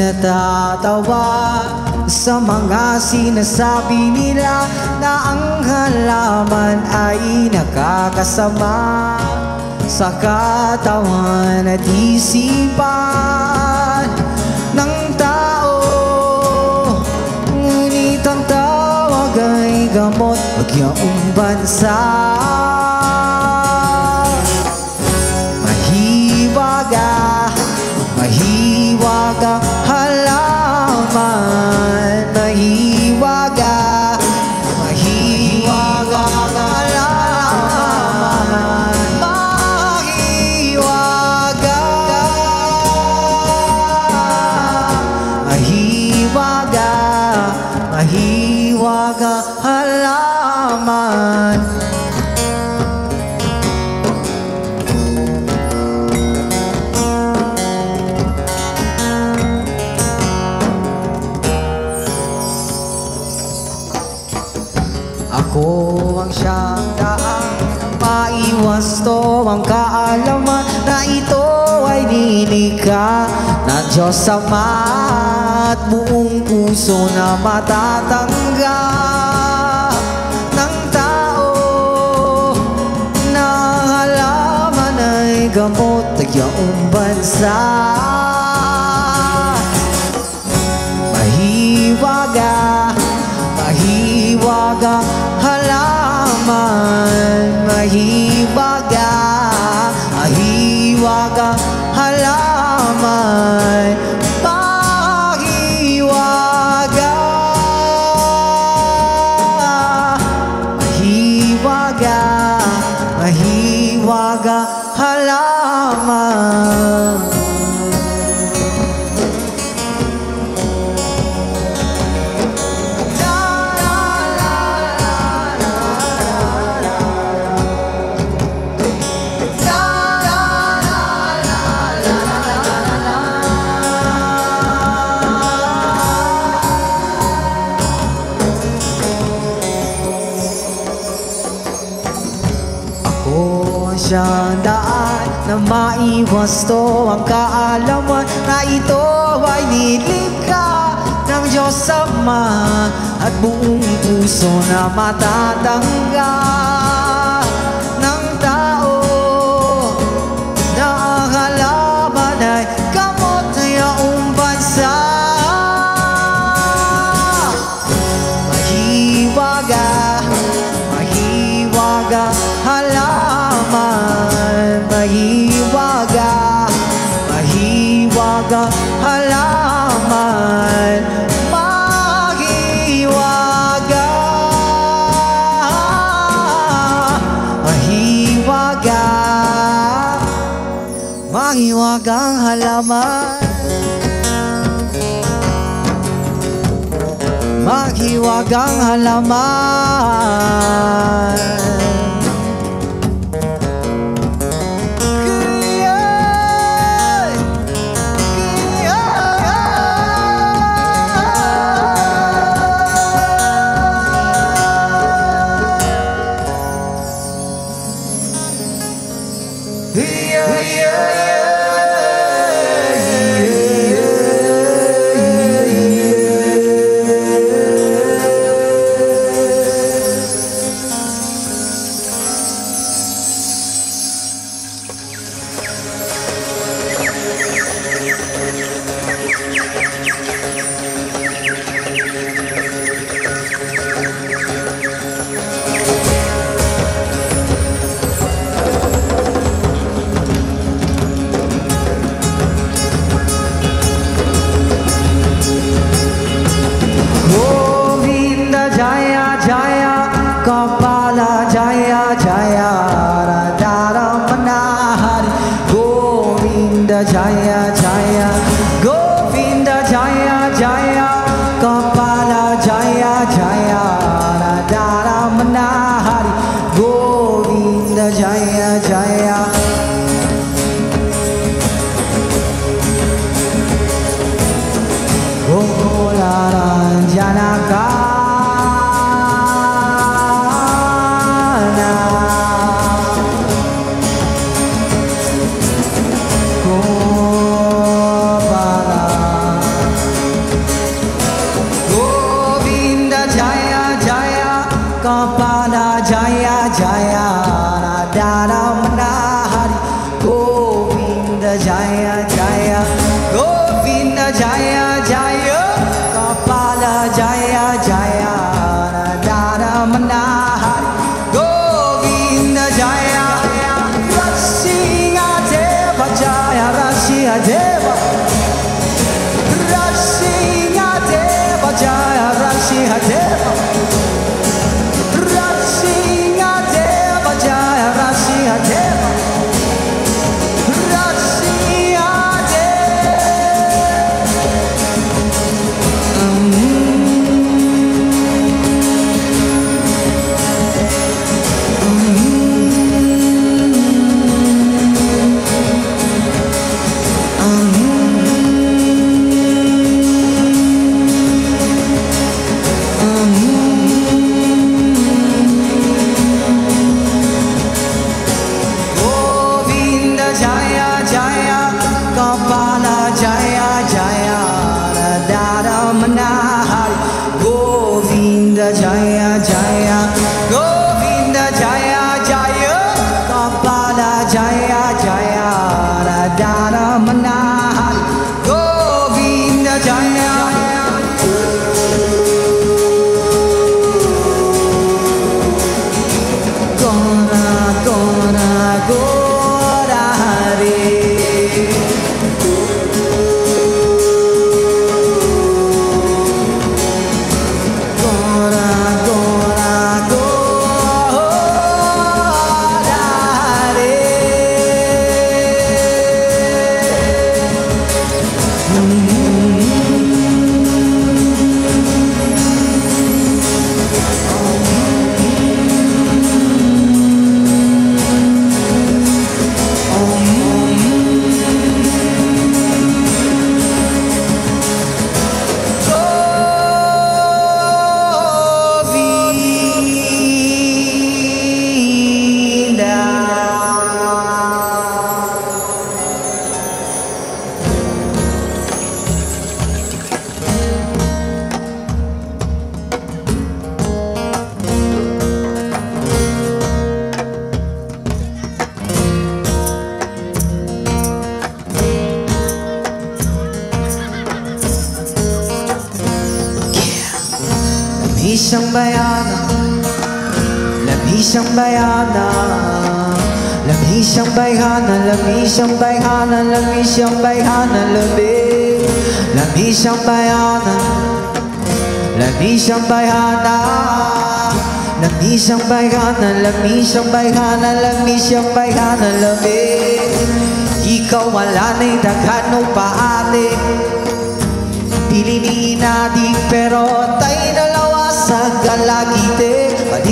Natatawa sa mga sinasabi nila na ang halaman ay nakakasama sa katawan at isipan ng tao. Ngunit ang tawag ay gamot bagyaong bansa. Mahiwaga Maiwasto ang kaalaman na ito ay nilikha ng Diyos Ama at buong puso na matatanggap ng tao na halaman ay gamot ng yaong bansa. Mahiwaga, mahiwaga halaman, mahiwaga, mahiwaga halaman, mahiwaga, mahiwaga, mahiwaga halaman. Siyang daan na maiwasto ang kaalaman na ito ay nilikha ng Diyos Ama at buong puso na matatanggap ng tao na ang halaman ay gamot na yaong bansa. Mahiwaga, mahiwaga halaman, mahiwaga, mahiwaga halaman, mahiwaga, mahiwaga, mahiwaga halaman, mahiwaga halaman.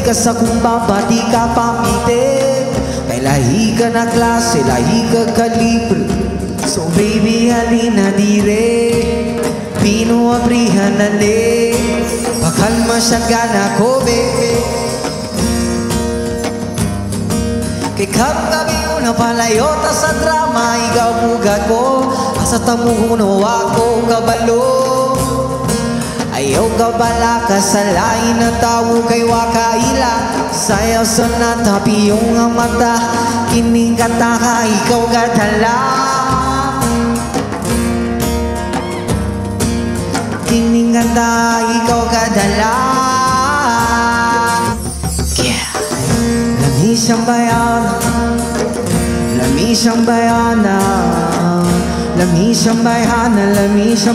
Sa kumbaba, di ka pamite. May lahi ka na klase, lahi ka kalibre. So baby, halina dire. Pinuabrihan na de. Pakalma siya gana ko, baby. Kay kamgabi mo na palayota sa drama. Ikaw muga ko. Asa tamuhuno ako kabalo. Ayaw ka bala ka sa lain na tao kay wakaila. Sayaw sa natabi yung ang mata. Kining kataka, ikaw katala. Kining kataka, ikaw katala. Yeah. Lamisang bayana, lamisang bayana, lamisang bayana, lamisang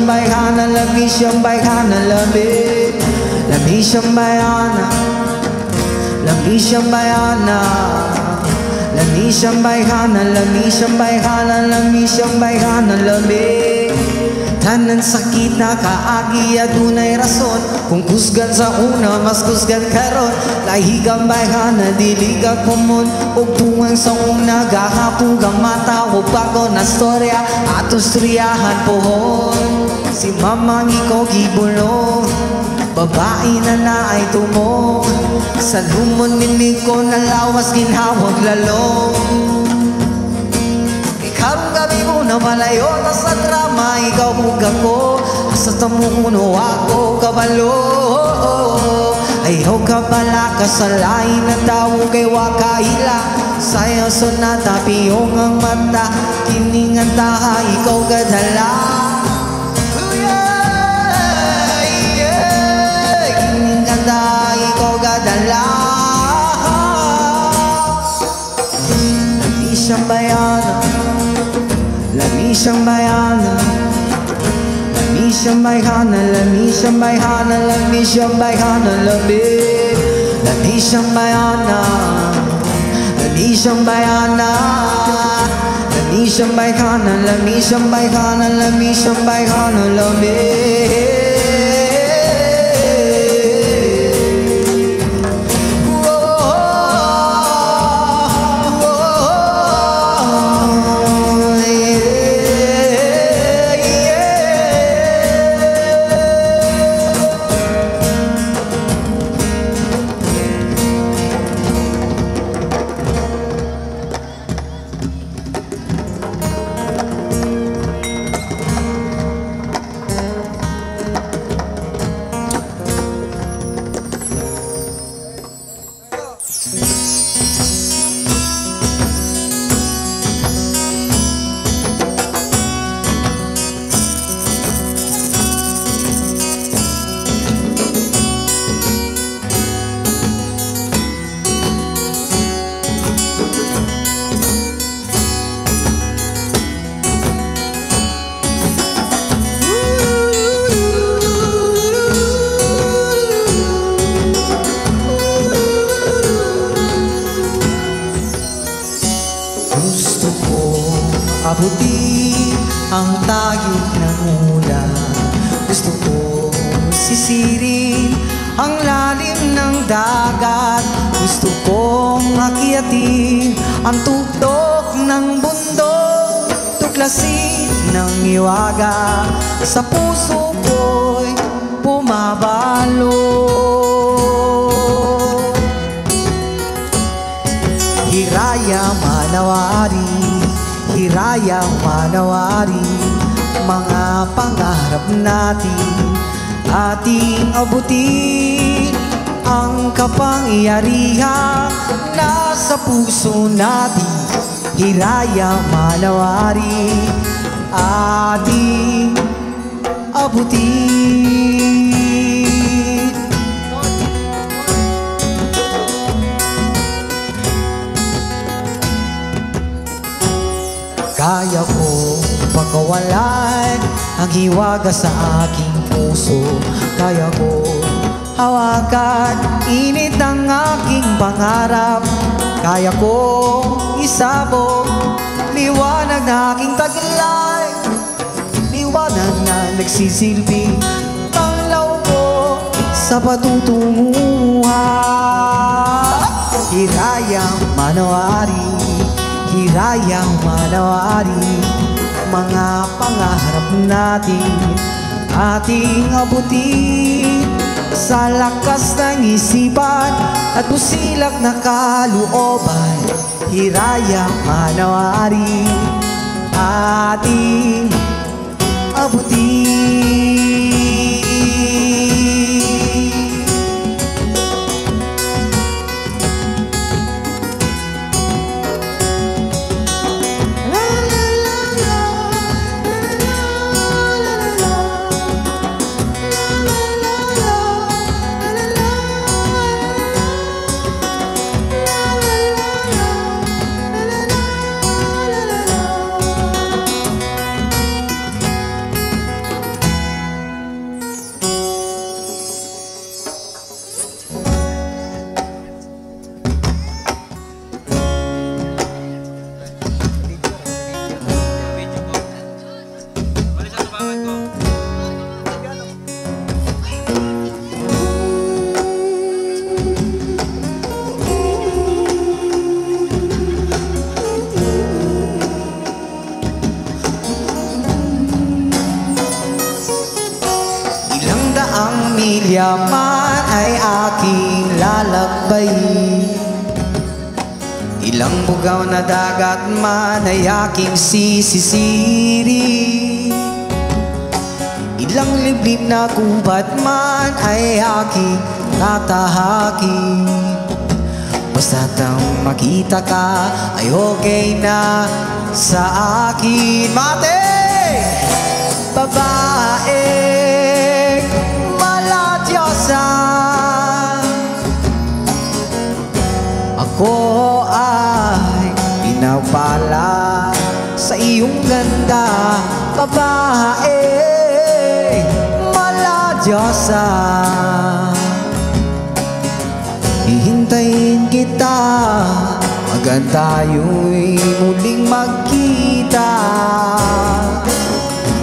bayana, lamisang bayana, lami. Lamisang bayana, lamisang bayana, lamisang bayana, lamisang bayana, lamisang bayana, lami. Tanan sakit na kaagi at tunay rason. Kung kusgan sa una, mas kusgan karon. Lahigang bayana, diliga kumon. Ugpuan sa una, gahapong gamata. Hubago na storya, atos riyahan pohon. Si mamang ikaw gibulong, babae na naay tumong. Sa lumon nilig ko na lawas, ginhawag lalong. Kamgabi mo na malayota sa drama. Ikaw muga ko. Asa tamuno ako kabalo. Ayaw ka bala ka sa lain na tao kay wakaila. Sayaw sa natabi yung ang mata. Kiningan taha ikaw kadala. Kiningan taha ikaw kadala. Namisang bayana, lamisang bayana, Let me Abutin ang tagig ng ulan. Gusto ko sisirin ang lalim ng dagat. Gusto kong akyatin ang tuktok ng bundok. Tuklasin ng iwaga sa puso ko'y bumabalo. Hiraya manawari, hiraya manawari, mga pangarap natin ating abutin. Ang kapangyarihan nasa puso natin. Hiraya manawari, ating abutin. Kaya ko pagkawalan ang hiwaga sa aking puso. Kaya ko hawakan init ang aking pangarap. Kaya ko isabog liwanag na aking taglay. Liwanag na nagsisilbi tanglaw ko sa patutunguhan. Hiraya manawari, hiraya manawari, mga pangarap natin ating abutin. Sa lakas ng isipan at busilak na kalooban, hiraya manawari, ating abutin. Yaman ay aking lalakbayin, ilang bugaw na dagat man ay aking sisisirin, ilang liblib na gubat man ay aking tatahakin. Basta't ang makita ka ay okay na sa akin. Mate! Babae! Ako ay pinapala sa iyong ganda, babae. Diyosa. Hihintayin kita, agad tayo'y muling magkita.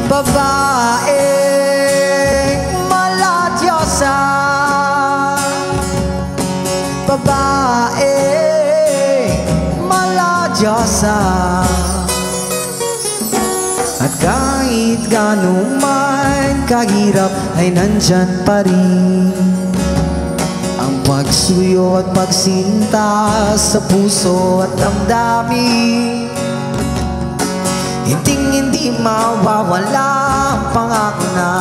Babaeng maladyosa, babaeng maladyosa. At kahit gano'n man kahirap ay nandyan pa rin ang pagsuyo at pagsinta sa puso at damdamin. Hindi mawawala ang pangako na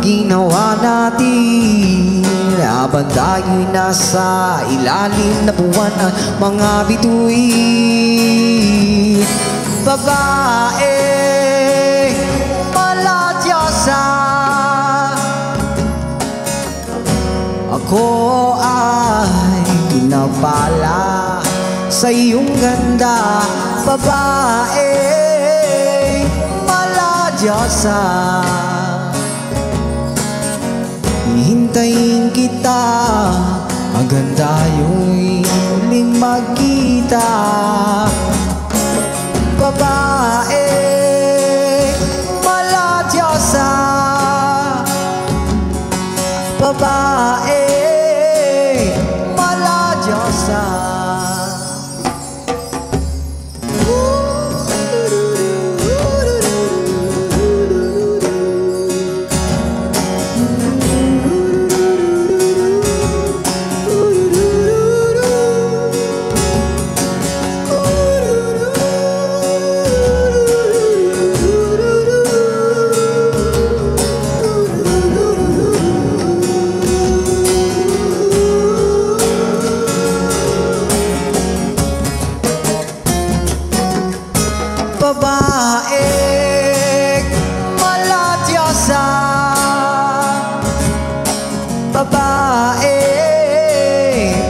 ginawa natin. Habang tayo'y nasa ilalim na buwan at mga bituin. Babae maladyosa, ako ay pinapala sa iyong ganda. Babae Diyosa, hihintayin kita, agad tayo'y muling magkita. Babae maladyosa, babae maladyosa. Babaeng maladyosa, babaeng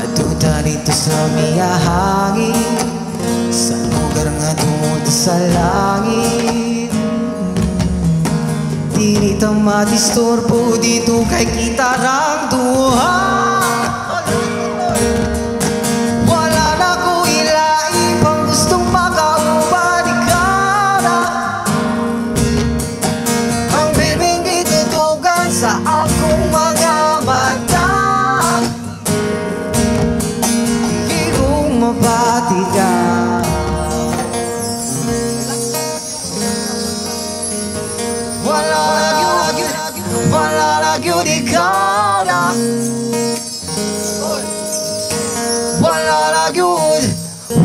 at tuta dito sa miyahangin. Sa lugar nga tumunta sa langit, di nito matistorbo dito kay kitarang duha. Wala na ko ilaib ang gustong makaupa di kana. Ang bibig itutugan sa akong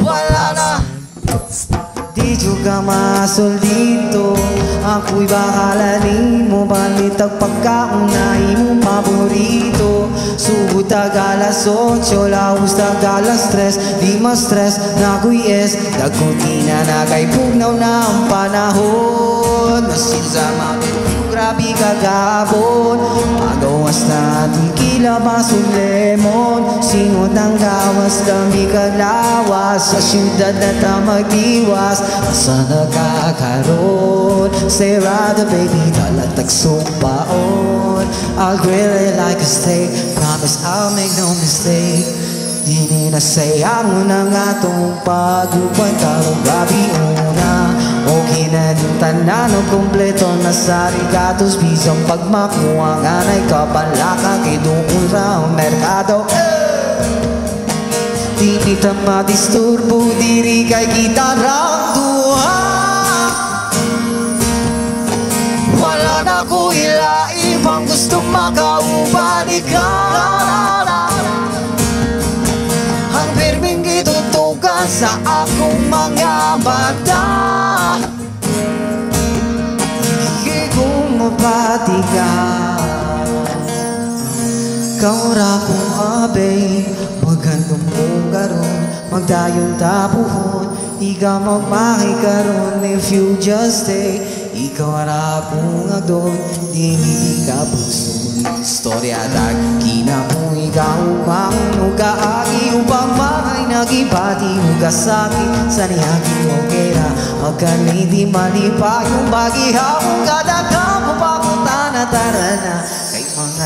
wala na, di ka masol dito. Ako'y bahalanin mo, banit ang pagkaunay mong paborito. Subo tagalas 8, laos tagalas 3, di ma-stress na kuyes. Dagkuti na nakaipugnaw na ang panahon. Masinsa grabe kagabon, magawas na itong kilabas o lemon. Sinot ang gawas, kami kalawas, sa syudad na tamag-iwas. Asa nakakaroon, serado baby, talatagsong paon. I'll grill it like a steak, promise I'll make no mistake. Dininasayang mo na nga itong pag-upang tarong gabi una. O kinadintan na nung kumpleto na sarigatos. Bisang pagmakuha nga na'y kapalakang idungkol na ang merkado. Di kita madisturbo, di rin kay gitarang duha. Wala na ko ilaibang gustong makauban ikaw. Ang pirming itutukan sa akong mga mata. Patiga kaura po abay magandong bugaron magdayon tapuhon iga magmahikaron if you just stay ikaw ara po nga doon di ka puso istorya dagkina mo ikaw pang ukaagi upang mahay nagipati uga sakit sa niyaki mo kera magkana hindi malipa yung bagihaw kadaka mo pa tara na kay mga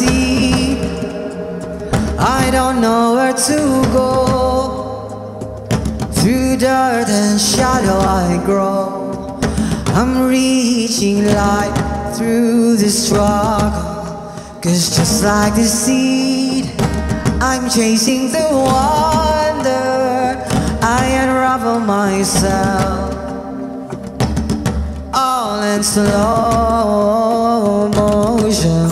see. I don't know where to go. Through dirt and shadow I grow. I'm reaching light through the struggle, 'cause just like the seed, I'm chasing the wonder. I unravel myself, all in slow motion.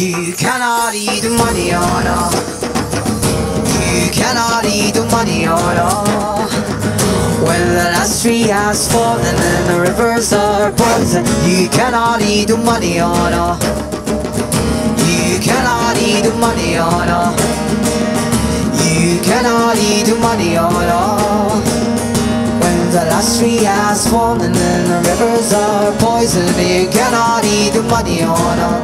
You cannot eat money at all. You cannot eat money at all. When the last tree has fallen and the rivers are poison, you cannot eat money at all. You cannot eat money at all. You cannot eat money at all. When the last tree has fallen and the rivers are poison, you cannot eat money at all.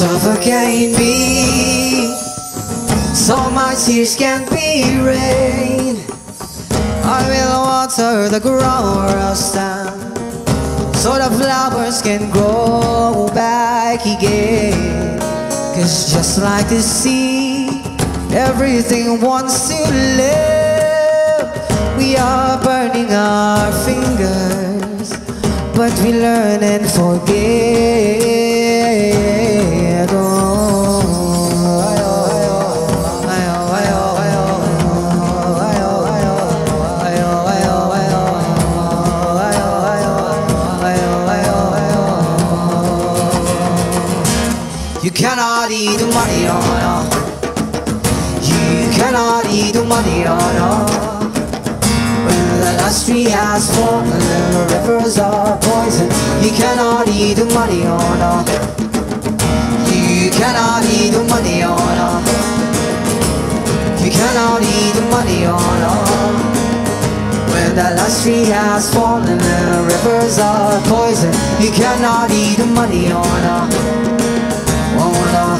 Suffocate me, so my tears can be rain. I will water the ground I'll stand, so the flowers can grow back again. 'Cause just like the sea, everything wants to live. We are burning our fingers, but we learn and forget. You cannot eat the money on all. You cannot eat the money on all. The last tree has fallen and the rivers are poison. You cannot eat the money on all. You cannot eat the money on all. You cannot eat the money on all. When the last tree has fallen and the rivers are poison, you cannot eat the money on all. On all.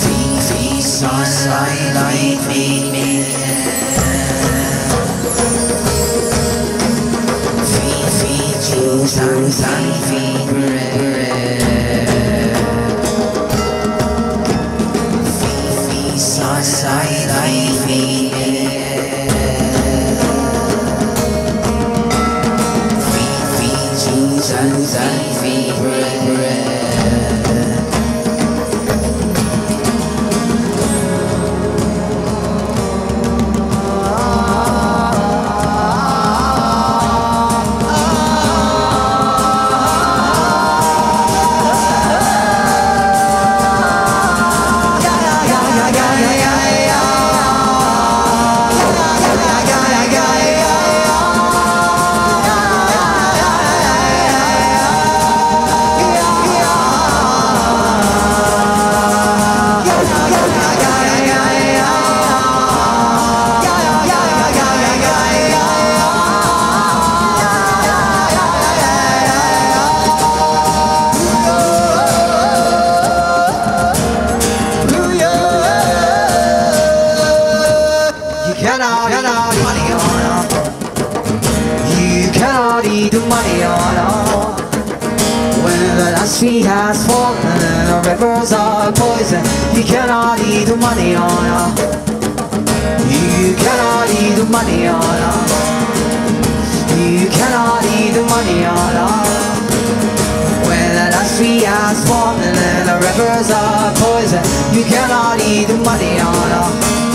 Free, sunlight, feed me. She has fallen, the rivers are poison. You cannot eat the money on her. You cannot eat the money on her. You cannot eat the money on her. When the last tree has fallen and the rivers are poison, you cannot eat the money on her.